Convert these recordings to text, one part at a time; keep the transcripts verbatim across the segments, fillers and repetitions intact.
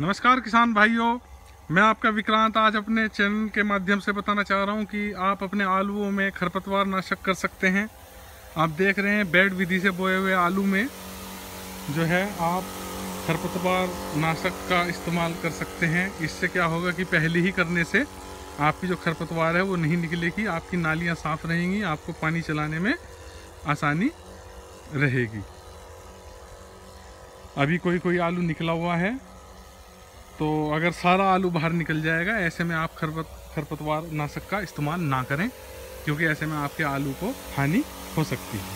नमस्कार किसान भाइयों, मैं आपका विक्रांत आज अपने चैनल के माध्यम से बताना चाह रहा हूं कि आप अपने आलूओं में खरपतवार नाशक कर सकते हैं। आप देख रहे हैं बेड विधि से बोए हुए आलू में जो है आप खरपतवार नाशक का इस्तेमाल कर सकते हैं। इससे क्या होगा कि पहले ही करने से आपकी जो खरपतवार है वो नहीं निकलेगी, आपकी नालियाँ साफ़ रहेंगी, आपको पानी चलाने में आसानी रहेगी। अभी कोई कोई आलू निकला हुआ है, तो अगर सारा आलू बाहर निकल जाएगा ऐसे में आप खरपत खरपतवार नाशक का इस्तेमाल ना करें, क्योंकि ऐसे में आपके आलू को हानि हो सकती है।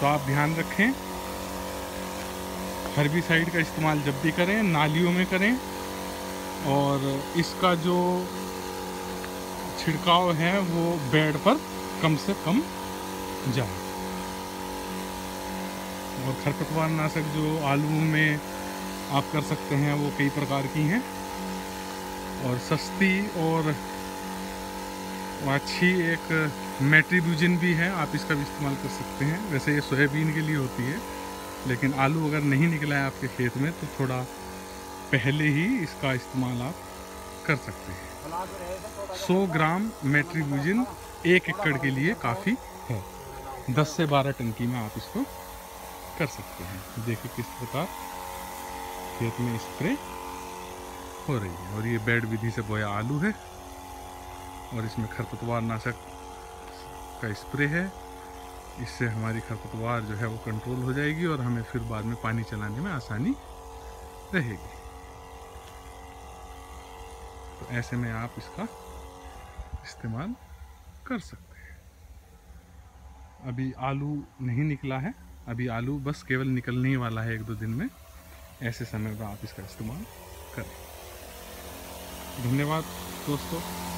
तो आप ध्यान रखें, हर्बिसाइड का इस्तेमाल जब भी करें नालियों में करें, और इसका जो छिड़काव है वो बेड पर कम से कम जाए। और खरपतवार नाशक जो आलू में आप कर सकते हैं वो कई प्रकार की हैं, और सस्ती और अच्छी एक मैट्री ब्यूजन भी है, आप इसका भी इस्तेमाल कर सकते हैं। वैसे ये सोयाबीन के लिए होती है, लेकिन आलू अगर नहीं निकला है आपके खेत में तो थोड़ा पहले ही इसका इस्तेमाल आप कर सकते हैं। सौ ग्राम मैट्री ब्यूजन एक एकड़ के लिए काफ़ी है, दस से बारह टंकी में आप इसको कर सकते हैं। देखिए किस प्रकार खेत में स्प्रे हो रही है। और ये बेड विधि से बोया आलू है और इसमें खरपतवार नाशक का स्प्रे है। इससे हमारी खरपतवार जो है वो कंट्रोल हो जाएगी और हमें फिर बाद में पानी चलाने में आसानी रहेगी। तो ऐसे में आप इसका इस्तेमाल कर सकते हैं। अभी आलू नहीं निकला है, अभी आलू बस केवल निकलने ही वाला है एक दो दिन में, ऐसे समय पर आप इसका इस्तेमाल करें। धन्यवाद दोस्तों।